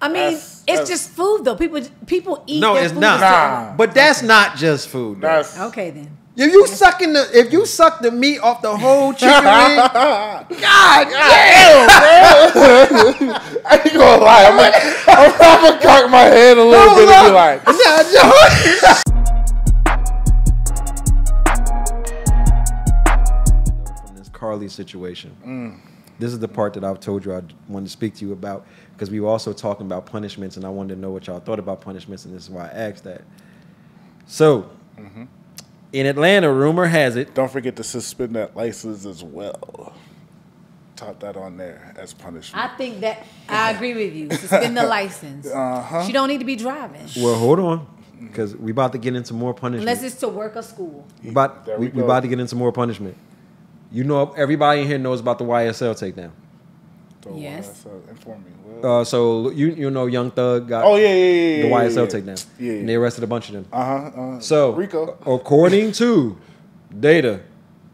I mean, it's just food though. People eat. No, it's not. Nah, but that's not just food. Okay then. If you suck the meat off the whole chicken wing, God damn, man. I ain't gonna lie. I'm gonna cock my head a little bit and be like, yeah, from this Carly situation. This is the part that I've told you I wanted to speak to you about, because we were also talking about punishments, and I wanted to know what y'all thought about punishments, and this is why I asked that. So. In Atlanta, rumor has it. Don't forget to suspend that license as well. Top that on there as punishment. I think that I agree with you. Suspend the license. She don't need to be driving. Well, hold on, because we about to get into more punishment. Unless it's to work or school. We about to get into more punishment. You know, everybody in here knows about the YSL takedown. Yes. YSL, inform me. So you know Young Thug got the YSL takedown. Yeah, yeah. And they arrested a bunch of them. So RICO. According to data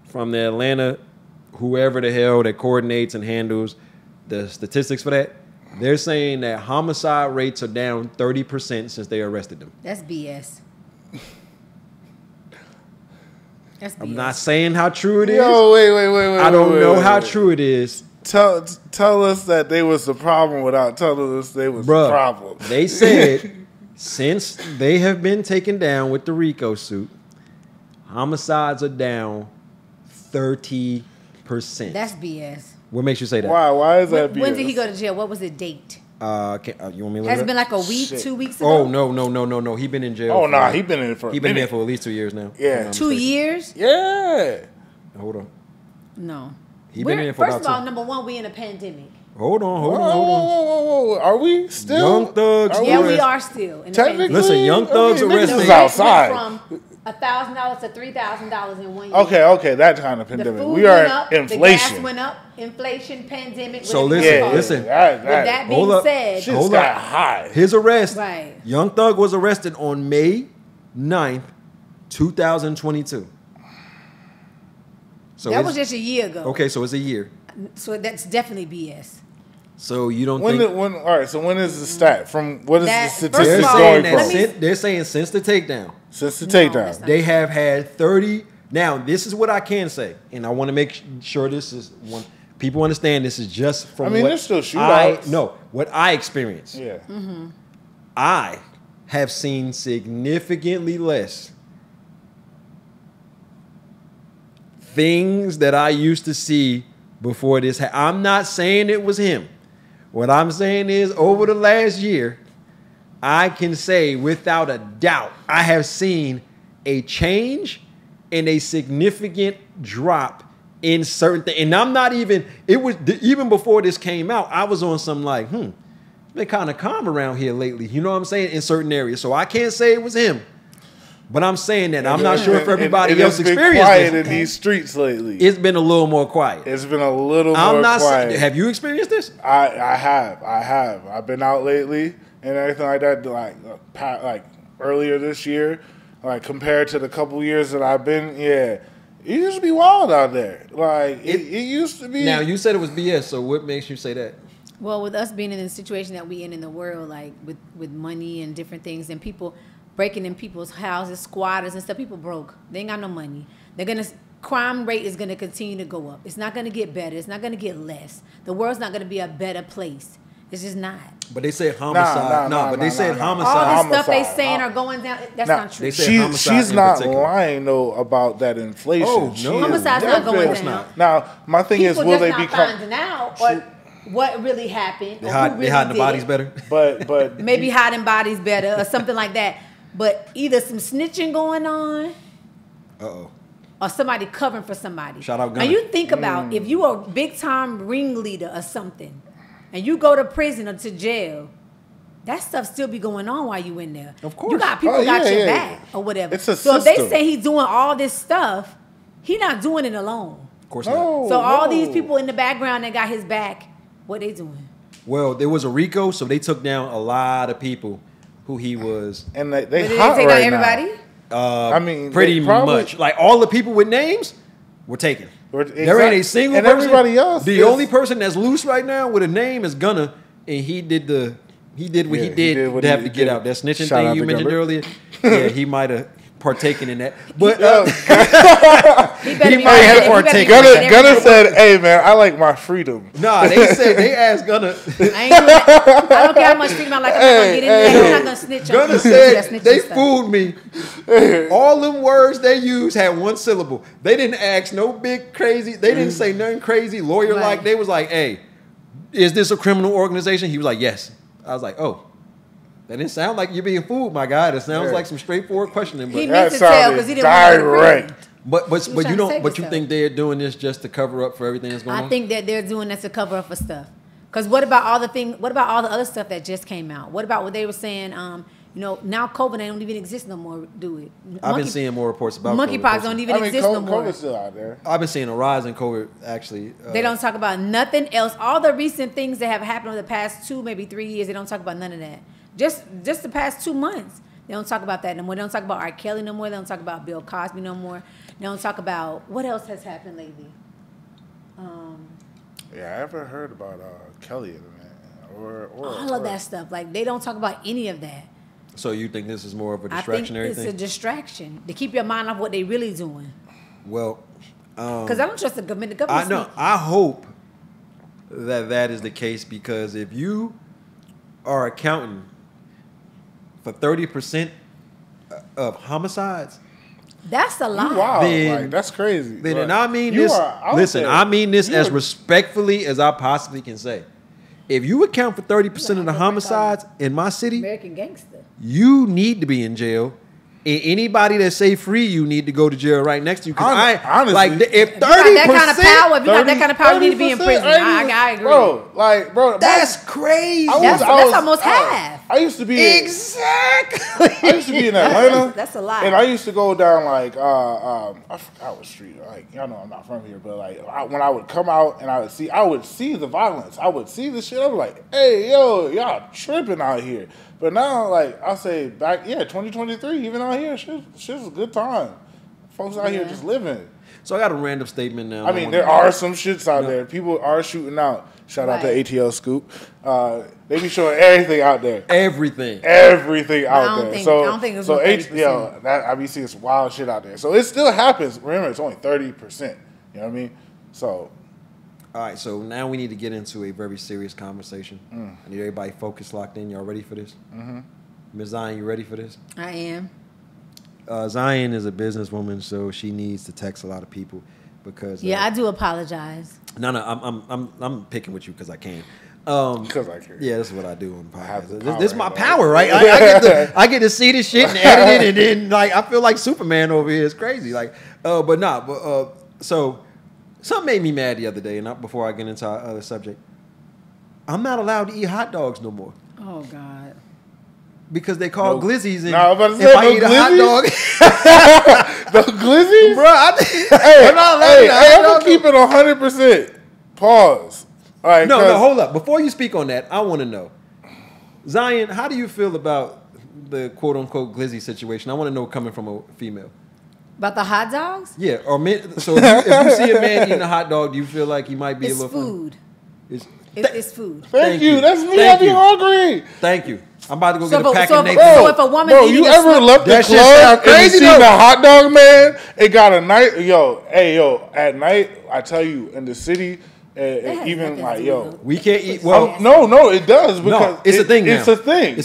from the Atlanta, whoever the hell that coordinates and handles the statistics for that, they're saying that homicide rates are down 30% since they arrested them. That's BS. That's BS. I'm not saying how true it is. No, wait. I don't know how true it is. Tell us that they was the problem without telling us they was the problem. They said since they have been taken down with the RICO suit, homicides are down 30%. That's BS. What makes you say that? Why? Why is that BS? When did he go to jail? What was the date? You want me to look it up? Has it been like a week, 2 weeks ago? Oh, no. He been in jail. Oh, no, he been in for a minute. He been there for at least 2 years now. Yeah. 2 years? Yeah. Hold on. No. First of all, number one, we in a pandemic. Hold on. Whoa. Are we still? Young Thugs. Yeah, we are still. Technically, listen, Young Thugs arrested. This is outside. From $1,000 to $3,000 in 1 year. Okay, that kind of pandemic. We are up, inflation. The gas went up. Inflation, pandemic. So listen. That being said, shit's got high. His arrest. Right. Young Thug was arrested on May 9th, 2022. So that was just a year ago. Okay, so it's a year. So that's definitely BS. So you don't think... All right, so when is the stat? They're saying since the takedown. They have had 30... Now, this is what I can say, and I want to make sure this is... People understand this is just from what I... there's still shootouts. No, what I experienced. Yeah. Mm-hmm. I have seen significantly less... things that I used to see before this. I'm not saying it was him. What I'm saying is over the last year, I can say without a doubt, I have seen a change and a significant drop in certain things. And I'm not even, it was even before this came out, I was on some like, it's been kind of calm around here lately. You know what I'm saying? In certain areas. So I can't say it was him. But I'm saying that I'm not sure if everybody else experienced this. It's been quiet in these streets lately. It's been a little more quiet. Saying, have you experienced this? I have. I've been out lately and everything like that. Like earlier this year, like compared to the couple years that I've been, it used to be wild out there. Like it used to be. Now you said it was BS. So what makes you say that? Well, with us being in the situation that we in the world, like with money and different things, and people. Breaking in people's houses, squatters and stuff. People broke. They ain't got no money. Crime rate is gonna continue to go up. It's not gonna get better. It's not gonna get less. The world's not gonna be a better place. It's just not. But they said homicide. No, but they said homicide. All the stuff they saying are going down. That's not true. She's not lying though about that inflation. Oh no, homicide's not going down. Now my thing is, will they be finding out? What really happened? They hiding the bodies better. But maybe hiding bodies better or something like that. But either some snitching going on, or somebody covering for somebody. Shout out Gunna. Now you think about if you are a big time ringleader or something, and you go to prison or to jail, that stuff still be going on while you in there. Of course, you got people got your back or whatever. It's a system. If they say he's doing all this stuff, he not doing it alone. Of course not. So all these people in the background that got his back, what they doing? Well, there was a RICO, so they took down a lot of people. Who he was, and they hot take right everybody? Now. I mean, pretty much like all the people with names were taken. Exactly. There ain't a single person. Everybody else. The only person that's loose right now with a name is Gunna, and he did the he did what he did to have to get out. That snitching thing you mentioned earlier, yeah, he might have partaken in that. But he might have partaken. Gunna said, "Hey man, I like my freedom." Nah, they said they asked Gunna. I don't care how much freedom I like. I'm not gonna snitch. Gunna said they fooled me. All them words they used had one syllable. They didn't ask no big crazy. They didn't say nothing crazy lawyer like. They was like, "Hey, is this a criminal organization?" He was like, "Yes." I was like, "Oh." That didn't sound like you're being fooled, my guy. It sounds like some straightforward questioning. But he needs to tell because he didn't want to. But you don't. But you think they're doing this just to cover up for everything that's going on? I think that they're doing this to cover up for stuff. Because what about all the thing? What about all the other stuff that just came out? What about what they were saying? You know, now COVID they don't even exist no more. Do it. I've been seeing more reports about monkeypox don't even exist no more. COVID's still out there. I've been seeing a rise in COVID. Actually, they don't talk about nothing else. All the recent things that have happened over the past 2, maybe 3 years, they don't talk about none of that. Just the past 2 months, they don't talk about that no more. They don't talk about R. Kelly no more. They don't talk about Bill Cosby no more. They don't talk about what else has happened lately. Yeah, I haven't heard about Kelly or all of that stuff. Like they don't talk about any of that. So you think this is more of a distractionary thing? It's a distraction to keep your mind off what they really doing. Well, because I don't trust the government. The government. I know. I hope that is the case because if you are accounting for 30% of homicides. That's a lot. Wow, like, that's crazy. Then like, and I mean this. Listen, I mean this as respectfully as I possibly can say. If you account for 30% of the homicides in my city, American gangster, you need to be in jail. And anybody that say free, you need to go to jail right next to you. Honestly, like if 30%, if you got that kind of power, you need to be in prison. I agree, bro. Like, bro, that's crazy. That's almost half. I used to be I used to be in Atlanta. That's a lot. And I used to go down like I forgot what street. Like y'all know I'm not from here, but like when I would come out and I would see the violence. I would see the shit. I was like, hey, yo, y'all tripping out here. But now, like, I'll say back, 2023, even out here, shit's a good time. Folks out here just living. So I got a random statement now. I mean, there are some shits out there. People are shooting out. Shout out to ATL Scoop. They be showing everything out there. Everything out there. I don't think it's so 30%. I be seeing some wild shit out there. So it still happens. Remember, it's only 30%. You know what I mean? So. All right, so now we need to get into a very serious conversation. I need everybody focused, locked in. Y'all ready for this? Ms. Zion, you ready for this? I am. Zion is a businesswoman, so she needs to text a lot of people because I do apologize. No, I'm picking with you because I can. Because I can. Yeah, that's what I do on podcasts. This is my power, right? I get to see this shit and edit it, and then like I feel like Superman over here. It's crazy, like. So. Something made me mad the other day, and before I get into our other subject, I'm not allowed to eat hot dogs no more. Oh, God. Because they call glizzies, and if I eat a hot dog. The glizzies? Bro, I'm not allowed to eat hot dogs. I'm going to keep it 100%. Pause. All right, no, hold up. Before you speak on that, I want to know. Zion, how do you feel about the quote-unquote glizzy situation? I want to know coming from a female. About the hot dogs? Yeah. Or men, so if you see a man eating a hot dog, do you feel like he might be a little food? It's food. Thank you. That's me. I be hungry. Thank you. I'm about to go get a pack of Nathan's. So if a woman you ever left the club and you seen the hot dog man? It got a night. At night, I tell you, in the city, and even like we can't eat. Well, no, it does because it's a thing. It's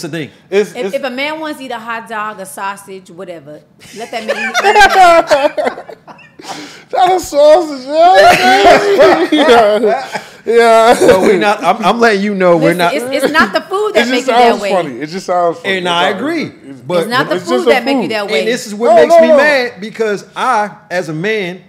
a thing. If a man wants to eat a hot dog, a sausage, whatever, let that man eat. Not a sausage, yeah. So we're not. I'm letting you know we're not. It's not the food that makes you that way. Funny. It just sounds funny. And I agree, but it's not the food that makes you that way. And this is what makes me mad because I, as a man.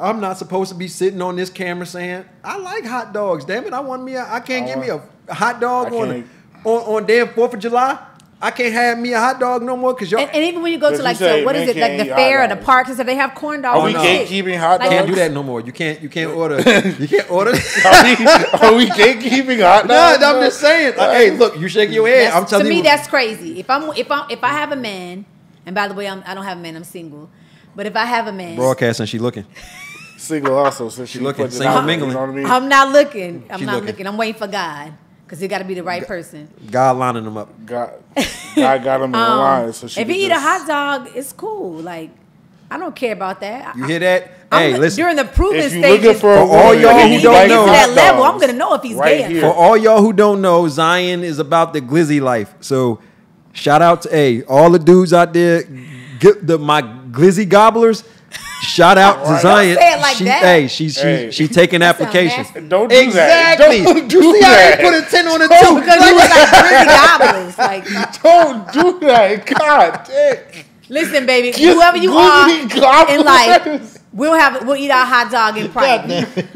I'm not supposed to be sitting on this camera saying, I like hot dogs. Damn it, I can't get me a hot dog on damn 4th of July. I can't have me a hot dog no more because y'all. And even when you go to like, what is it, like the fair or the parks and stuff, they have corn dogs. Are we gatekeeping hot dogs? Can't do that no more. You can't order. You can't order. Are we gatekeeping hot dogs? No, I'm just saying. Like, hey, look, you shaking your head. I'm telling you. To me, that's crazy. If I have a man, and by the way, I don't have a man. I'm single. But if I have a man, broadcasting, she looking. Single also, since she looking. Single mingling. I'm not looking. I'm waiting for God. Because it got to be the right person. God lining them up. God got them in line. So if you eat a hot dog, it's cool. Like, I don't care about that. You hear that? Hey, listen. During the proving stages, for all y'all who don't know, that level, I'm going to know if he's gay. For all y'all who don't know, Zion is about the glizzy life. So shout out to all the dudes out there, get my glizzy gobblers. Shout out to Zion. Don't say it like that. Hey, she taking applications. Don't do that. Don't do that. You put a 10 on a 2 because you was like glizzy gobblers. Don't do that. God damn. Listen, baby. Whoever you are in life, we'll eat our hot dog in private.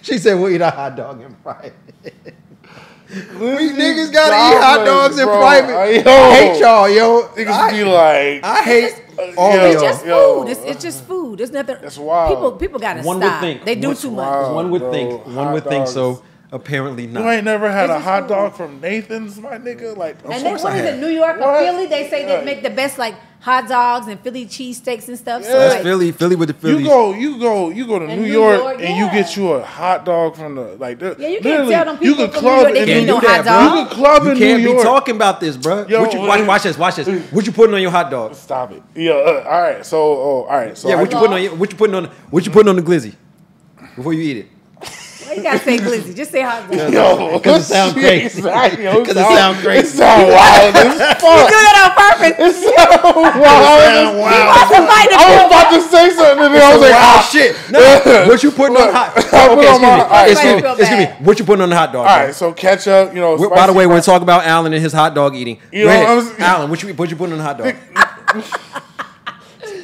She said we'll eat our hot dog in private. We niggas gotta eat hot dogs in private. I hate y'all, yo. Niggas be like, I hate. It's just food. It's just food. There's nothing. That's wild. People gotta stop. They do too much. One would think so. Apparently not. You ain't never had a hot dog from Nathan's, my nigga. Like, and then what is it, New York or Philly? They say they make the best like hot dogs and Philly cheesesteaks and stuff. Yeah. So that's like, Philly with the Phillies. You go to New York and you get you a hot dog from the like. Yeah, you can't tell them people from New York they can't do hot dog. You can club in New York. You can't be talking about this, bro. Yo, watch this. What you putting on your hot dog? Stop it. Yeah. All right. So. All right. So. Yeah. What you putting on the glizzy before you eat it? You gotta say glizzy. Just say hot dog. Yo, because it sounds great. Because it sounds great. It sounds wild as fuck. You do that on purpose. It sounds wild. I was about to say something and then I was like, oh shit. No, what you putting on hot dog? Excuse me. What you putting on the hot dog? All right, so ketchup, you know. By the way, we're talking about Allen and his hot dog eating. Allen, what you putting on the hot dog?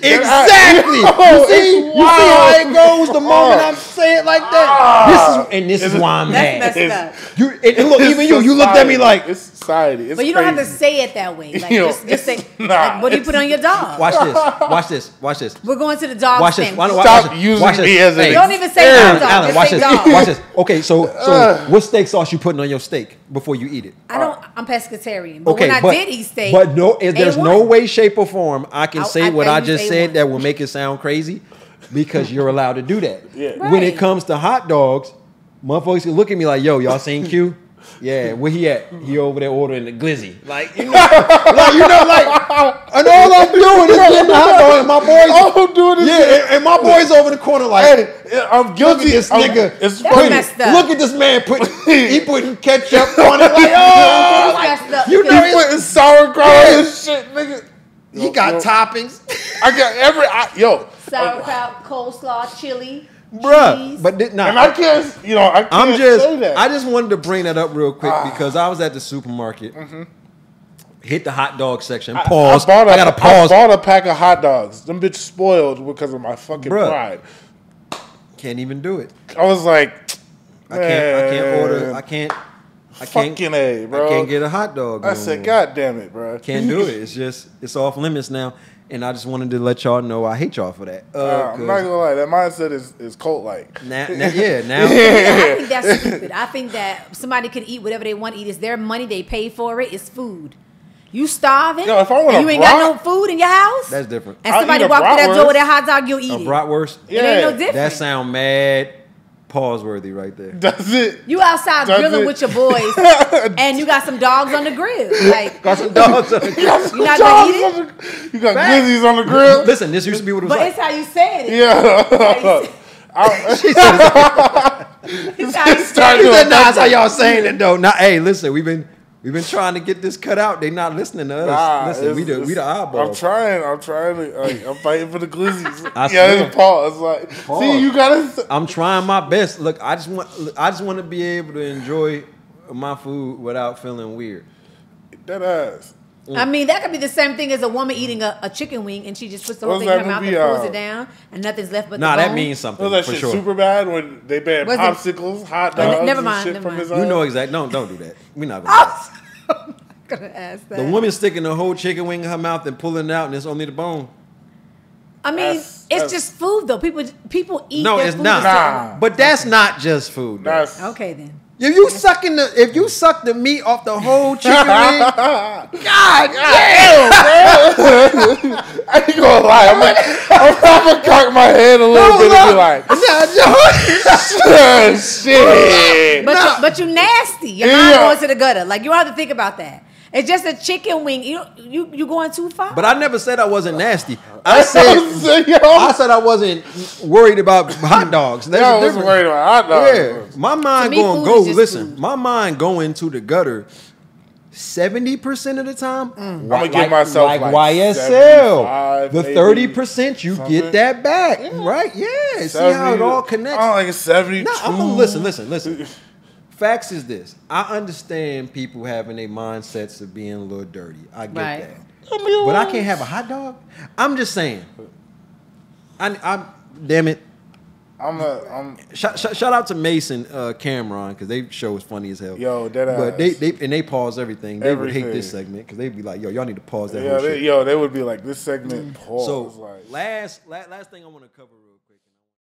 Exactly. You see how it goes the moment I say it like that. This is why I'm mad. You looked at me like it's society. It's but you don't have to say it that way. Like, just say, like, what do you put on your dog? Watch this. We're going to the dog. Stop using me as an example. Don't even say dog. Allen, watch this. Okay, so what steak sauce you putting on your steak before you eat it? I'm pescatarian. But when I did eat steak, but no, there's no way, shape, or form I can say what I just said that will make it sound crazy, because you're allowed to do that. Yeah. Right. When it comes to hot dogs, motherfuckers can look at me like, yo, y'all seen Q? Yeah, where he at? He over there ordering the glizzy. Like, you know, and all I'm doing is getting the hot dog, and my boys, over in the corner like, hey, I'm guilty. This nigga, look at this man putting ketchup on it. Like, oh, he's putting sauerkraut and shit, nigga. He got toppings. I got sauerkraut, coleslaw, chili, cheese. But I can't say that. I just wanted to bring that up real quick because I was at the supermarket. Hit the hot dog section. Pause. I bought a pack of hot dogs. Them bitches spoiled because of my fucking pride. Can't even do it. I was like, I can't order. Fucking A, bro. I can't get a hot dog. I said, God damn it, bro. Can't do it. It's just, it's off limits now. And I just wanted to let y'all know I hate y'all for that. I'm not going to lie. That mindset is cult-like. I think that's stupid. I think that somebody could eat whatever they want to eat. It's their money. They pay for it. It's food. You starving? Yo, if I want you ain't got no food in your house? That's different. And somebody walk through that door with a hot dog, you'll eat it. A bratwurst? Yeah. It ain't no different. That sound mad. Pause worthy right there. Does it? You outside grilling with your boys, and you got some dogs on the grill. Like, got some dogs on the grill. You not gonna eat it? You got glizzies on the grill. Listen, this used to be what it was like. But it's how you said it. Yeah. She said, "Nah, that's how y'all saying it though." Now, hey, listen, we've been trying to get this cut out. They not listening to us. Listen, we the eyeball. I'm trying. I'm fighting for the glizzies. Pause. Like, pause. See, you gotta. I'm trying my best. Look, I just want to be able to enjoy my food without feeling weird. That ass. I mean, that could be the same thing as a woman eating a chicken wing and she just puts the whole thing in her mouth and pulls it down and nothing's left but the bone. That means something. Was that for shit sure. Super bad when they banned popsicles, hot dogs, never mind. You know exactly. Don't do that. We're not going to do that. I'm not going to ask that. The woman sticking the whole chicken wing in her mouth and pulling it out and it's only the bone. I mean, it's just food though. People eat their food. No, it's not. But that's not just food. Okay then. If you suck the meat off the whole chicken wing, God damn, man. I ain't gonna lie. I'm gonna cock my head a little bit and be like, shit. But you nasty. Your mind goes to the gutter. Like, you don't have to think about that. It's just a chicken wing. You going too far. But I never said I wasn't nasty. I said I wasn't worried about hot dogs. That's I was worried about hot dogs. Yeah. My mind going go. Listen, food. My mind going to the gutter 70% of the time. I'm gonna give myself like YSL. The 30% you something. Get that back, right? Yeah. 70, see how it all connects. Oh, like a 72. No, I'm gonna listen. Facts is this. I understand people having their mindsets of being a little dirty. I get that. But I can't have a hot dog. I'm just saying. Shout out to Mason Cameron, because they show is funny as hell. Yo, that ass. But they pause everything. They would hate this segment because they'd be like, yo, y'all need to pause that whole shit. Yo, they would be like, this segment pause. So last thing I want to cover.